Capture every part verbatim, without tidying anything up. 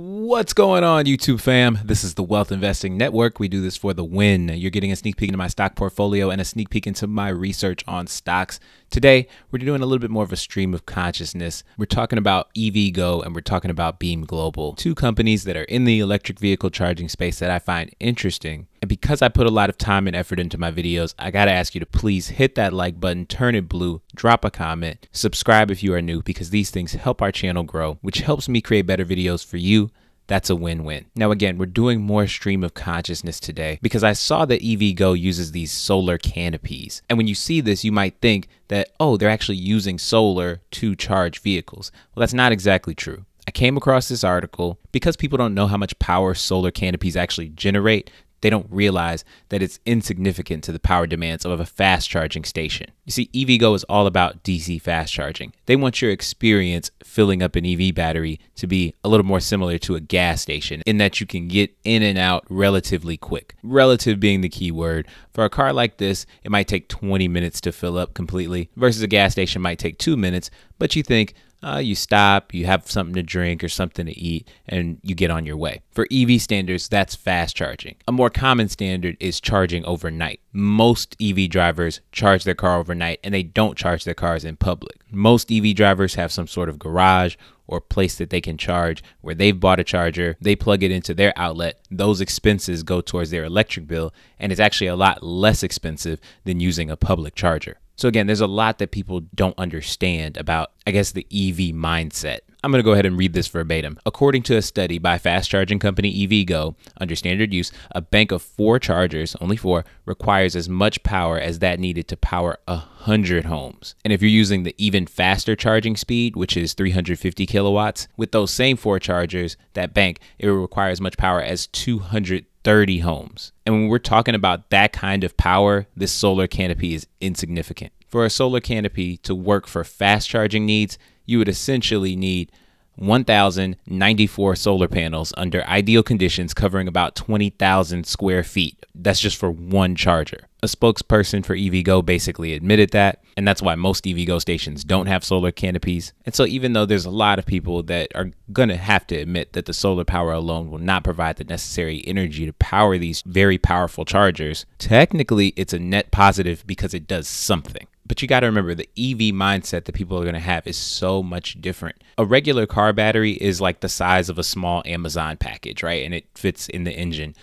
What's going on, YouTube fam? This is the Wealth Investing Network. We do this for the win. You're getting a sneak peek into my stock portfolio and a sneak peek into my research on stocks. Today, we're doing a little bit more of a stream of consciousness. We're talking about E V Go and we're talking about Beam Global, two companies that are in the electric vehicle charging space that I find interesting. And because I put a lot of time and effort into my videos, I gotta ask you to please hit that like button, turn it blue, drop a comment, subscribe if you are new, because these things help our channel grow, which helps me create better videos for you. That's a win-win. Now, again, we're doing more stream of consciousness today because I saw that E V Go uses these solar canopies. And when you see this, you might think that, oh, they're actually using solar to charge vehicles. Well, that's not exactly true. I came across this article because people don't know how much power solar canopies actually generate. They don't realize that it's insignificant to the power demands of a fast charging station. You see, E V Go is all about D C fast charging. They want your experience filling up an E V battery to be a little more similar to a gas station in that you can get in and out relatively quick. Relative being the key word. For a car like this, it might take twenty minutes to fill up completely versus a gas station might take two minutes, but you think, Uh, you stop, you have something to drink or something to eat, and you get on your way. For E V standards, that's fast charging. A more common standard is charging overnight. Most E V drivers charge their car overnight, and they don't charge their cars in public. Most E V drivers have some sort of garage or place that they can charge where they've bought a charger, they plug it into their outlet, those expenses go towards their electric bill, and it's actually a lot less expensive than using a public charger. So again, there's a lot that people don't understand about, I guess, the E V mindset. I'm going to go ahead and read this verbatim. According to a study by fast charging company E V Go, under standard use, a bank of four chargers, only four, requires as much power as that needed to power one hundred homes. And if you're using the even faster charging speed, which is three hundred fifty kilowatts, with those same four chargers, that bank, it will require as much power as two hundred thirty homes. And when we're talking about that kind of power, this solar canopy is insignificant. For a solar canopy to work for fast charging needs, you would essentially need one thousand ninety-four solar panels under ideal conditions covering about twenty thousand square feet. That's just for one charger. A spokesperson for E V Go basically admitted that, and that's why most E V Go stations don't have solar canopies. And so even though there's a lot of people that are gonna have to admit that the solar power alone will not provide the necessary energy to power these very powerful chargers, technically it's a net positive because it does something. But you got to remember, the E V mindset that people are going to have is so much different. A regular car battery is like the size of a small Amazon package, right? And it fits in the engine.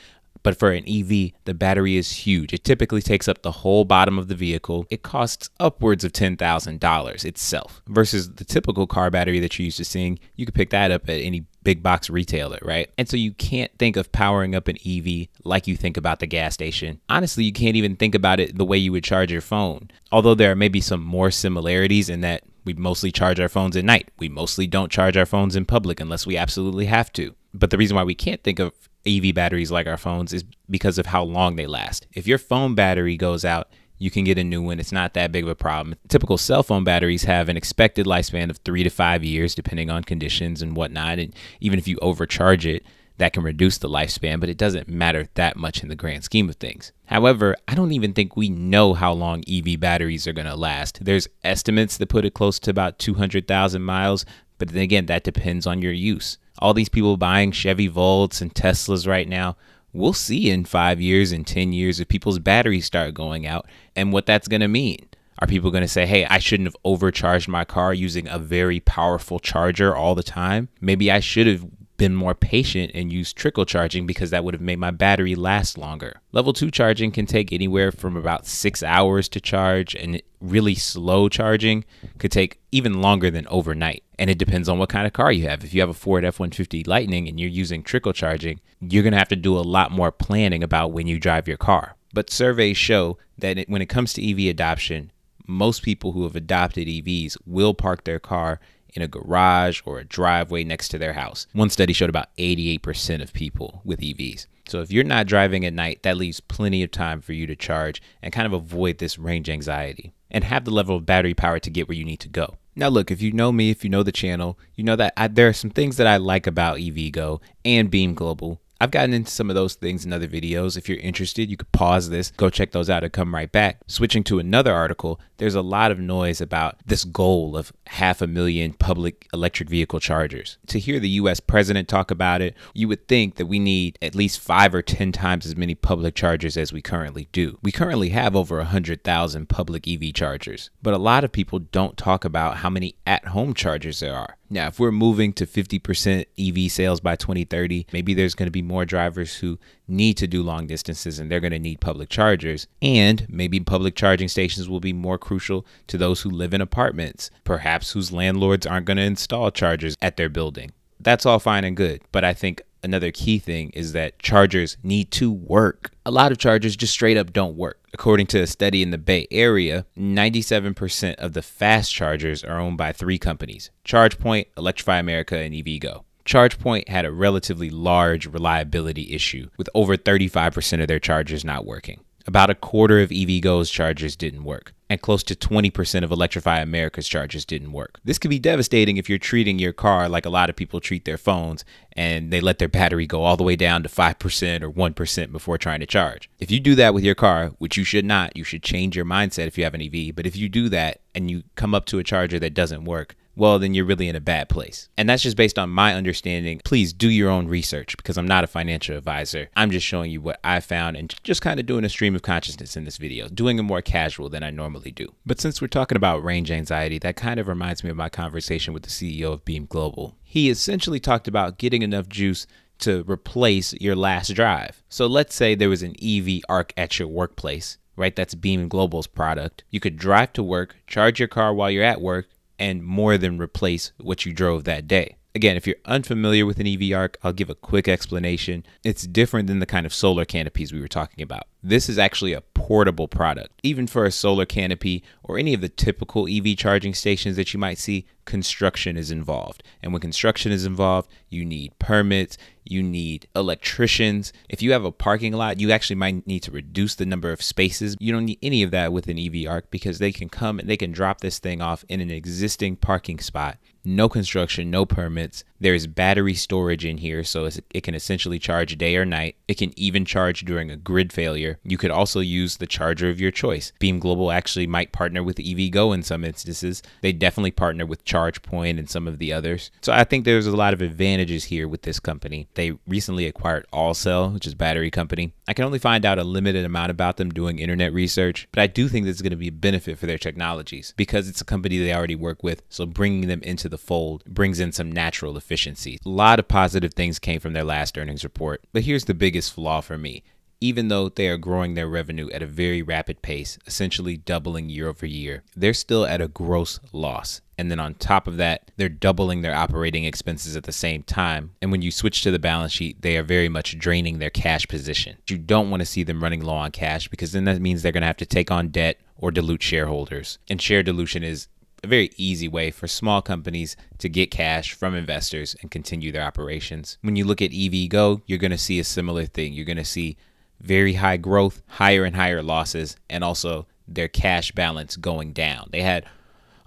But for an E V, the battery is huge. It typically takes up the whole bottom of the vehicle. It costs upwards of ten thousand dollars itself versus the typical car battery that you're used to seeing. You could pick that up at any big box retailer, right? And so you can't think of powering up an E V like you think about the gas station. Honestly, you can't even think about it the way you would charge your phone. Although there may be some more similarities in that we mostly charge our phones at night. We mostly don't charge our phones in public unless we absolutely have to. But the reason why we can't think of E V batteries like our phones is because of how long they last. If your phone battery goes out, you can get a new one. It's not that big of a problem. Typical cell phone batteries have an expected lifespan of three to five years, depending on conditions and whatnot. And even if you overcharge it, that can reduce the lifespan, but it doesn't matter that much in the grand scheme of things. However, I don't even think we know how long E V batteries are gonna last. There's estimates that put it close to about two hundred thousand miles, but then again, that depends on your use. All these people buying Chevy Volts and Teslas right now, we'll see in five years and ten years if people's batteries start going out and what that's going to mean. Are people going to say, hey, I shouldn't have overcharged my car using a very powerful charger all the time? Maybe I should have been more patient and used trickle charging because that would have made my battery last longer. Level two charging can take anywhere from about six hours to charge, and really slow charging could take even longer than overnight. And it depends on what kind of car you have. If you have a Ford F one fifty Lightning and you're using trickle charging, you're gonna have to do a lot more planning about when you drive your car. But surveys show that it, when it comes to E V adoption, most people who have adopted E Vs will park their car in a garage or a driveway next to their house. One study showed about eighty-eight percent of people with E Vs. So if you're not driving at night, that leaves plenty of time for you to charge and kind of avoid this range anxiety and have the level of battery power to get where you need to go. Now look, if you know me, if you know the channel, you know that I, there are some things that I like about E V Go and Beam Global I've gotten into some of those things in other videos. If you're interested, you could pause this, go check those out, and come right back. Switching to another article, there's a lot of noise about this goal of half a million public electric vehicle chargers. To hear the U S president talk about it, you would think that we need at least five or ten times as many public chargers as we currently do. We currently have over one hundred thousand public E V chargers, but a lot of people don't talk about how many at-home chargers there are. Now, if we're moving to fifty percent E V sales by twenty thirty, maybe there's going to be more drivers who need to do long distances and they're going to need public chargers. And maybe public charging stations will be more crucial to those who live in apartments, perhaps whose landlords aren't going to install chargers at their building. That's all fine and good, but I think another key thing is that chargers need to work. A lot of chargers just straight up don't work. According to a study in the Bay Area, ninety-seven percent of the fast chargers are owned by three companies: ChargePoint, Electrify America, and E V Go. ChargePoint had a relatively large reliability issue, with over thirty-five percent of their chargers not working. About a quarter of E V Go's chargers didn't work, and close to twenty percent of Electrify America's chargers didn't work. This could be devastating if you're treating your car like a lot of people treat their phones, and they let their battery go all the way down to five percent or one percent before trying to charge. If you do that with your car, which you should not, you should change your mindset if you have an E V, but if you do that and you come up to a charger that doesn't work, well, then you're really in a bad place. And that's just based on my understanding. Please do your own research, because I'm not a financial advisor. I'm just showing you what I found and just kind of doing a stream of consciousness in this video, doing it more casual than I normally do. But since we're talking about range anxiety, that kind of reminds me of my conversation with the C E O of Beam Global. He essentially talked about getting enough juice to replace your last drive. So let's say there was an E V arc at your workplace, right? That's Beam Global's product. You could drive to work, charge your car while you're at work, and more than replace what you drove that day. Again, if you're unfamiliar with an E V arc, I'll give a quick explanation. It's different than the kind of solar canopies we were talking about. This is actually a portable product. Even for a solar canopy or any of the typical E V charging stations that you might see, construction is involved. And when construction is involved, you need permits, you need electricians. If you have a parking lot, you actually might need to reduce the number of spaces. You don't need any of that with an E V arc, because they can come and they can drop this thing off in an existing parking spot. No construction, no permits. There is battery storage in here, so it can essentially charge day or night. It can even charge during a grid failure. You could also use the charger of your choice. Beam Global actually might partner with E V Go in some instances. They definitely partner with ChargePoint and some of the others. So I think there's a lot of advantages here with this company. They recently acquired Allcell, which is a battery company. I can only find out a limited amount about them doing internet research, but I do think this is going to be a benefit for their technologies, because it's a company they already work with. So bringing them into the The fold brings in some natural efficiency. A lot of positive things came from their last earnings report, but here's the biggest flaw for me. Even though they are growing their revenue at a very rapid pace, essentially doubling year over year, they're still at a gross loss. And then on top of that, they're doubling their operating expenses at the same time. And when you switch to the balance sheet, they are very much draining their cash position. You don't want to see them running low on cash, because then that means they're going to have to take on debt or dilute shareholders. And share dilution is a very easy way for small companies to get cash from investors and continue their operations. When you look at E V Go, you're going to see a similar thing. You're going to see very high growth, higher and higher losses, and also their cash balance going down. They had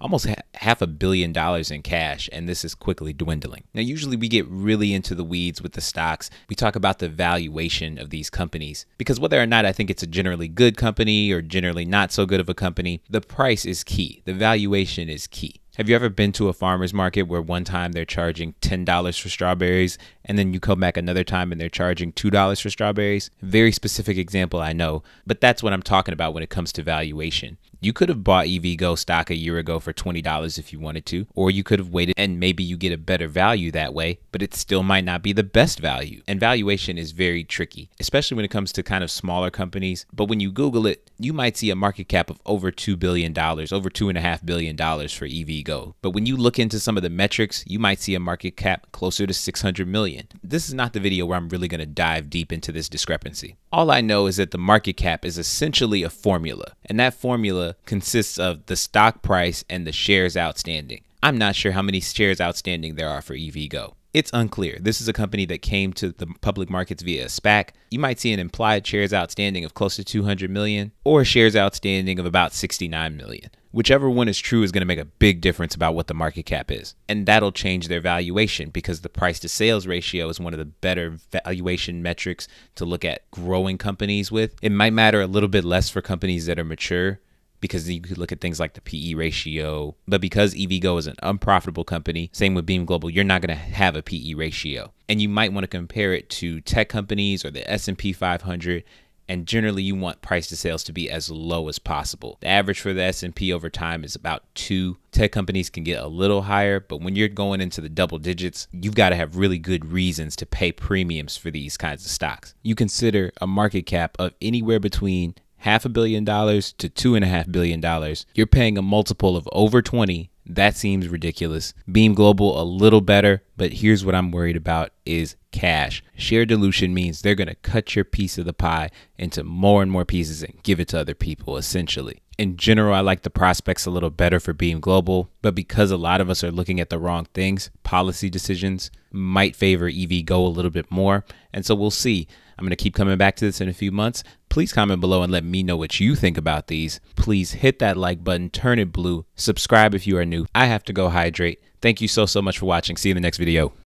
almost ha half a billion dollars in cash, and this is quickly dwindling. Now, usually we get really into the weeds with the stocks. We talk about the valuation of these companies, because whether or not I think it's a generally good company or generally not so good of a company, the price is key. The valuation is key. Have you ever been to a farmer's market where one time they're charging ten dollars for strawberries, and then you come back another time and they're charging two dollars for strawberries? Very specific example, I know, but that's what I'm talking about when it comes to valuation. You could have bought E V Go stock a year ago for twenty dollars if you wanted to, or you could have waited and maybe you get a better value that way, but it still might not be the best value. And valuation is very tricky, especially when it comes to kind of smaller companies. But when you Google it, you might see a market cap of over two billion dollars, over two point five billion dollars for E V Go. But when you look into some of the metrics, you might see a market cap closer to six hundred million dollars. This is not the video where I'm really going to dive deep into this discrepancy. All I know is that the market cap is essentially a formula, and that formula consists of the stock price and the shares outstanding. I'm not sure how many shares outstanding there are for E V Go. It's unclear. This is a company that came to the public markets via a SPAC. You might see an implied shares outstanding of close to two hundred million or shares outstanding of about sixty-nine million. Whichever one is true is going to make a big difference about what the market cap is. And that'll change their valuation because the price to sales ratio is one of the better valuation metrics to look at growing companies with. It might matter a little bit less for companies that are mature, because you could look at things like the P E ratio. But because EVgo is an unprofitable company, same with Beam Global, you're not going to have a P E ratio. And you might want to compare it to tech companies or the S and P five hundred. And generally, you want price to sales to be as low as possible. The average for the S and P over time is about two. Tech companies can get a little higher, but when you're going into the double digits, you've got to have really good reasons to pay premiums for these kinds of stocks. You consider a market cap of anywhere between half a billion dollars to two and a half billion dollars, you're paying a multiple of over twenty. That seems ridiculous. Beam Global a little better, but here's what I'm worried about is cash. Share dilution means they're going to cut your piece of the pie into more and more pieces and give it to other people, essentially. In general, I like the prospects a little better for Beam Global, but because a lot of us are looking at the wrong things, policy decisions might favor EVgo a little bit more. And so we'll see. I'm going to keep coming back to this in a few months. Please comment below and let me know what you think about these. Please hit that like button, turn it blue, subscribe if you are new. I have to go hydrate. Thank you so, so much for watching. See you in the next video.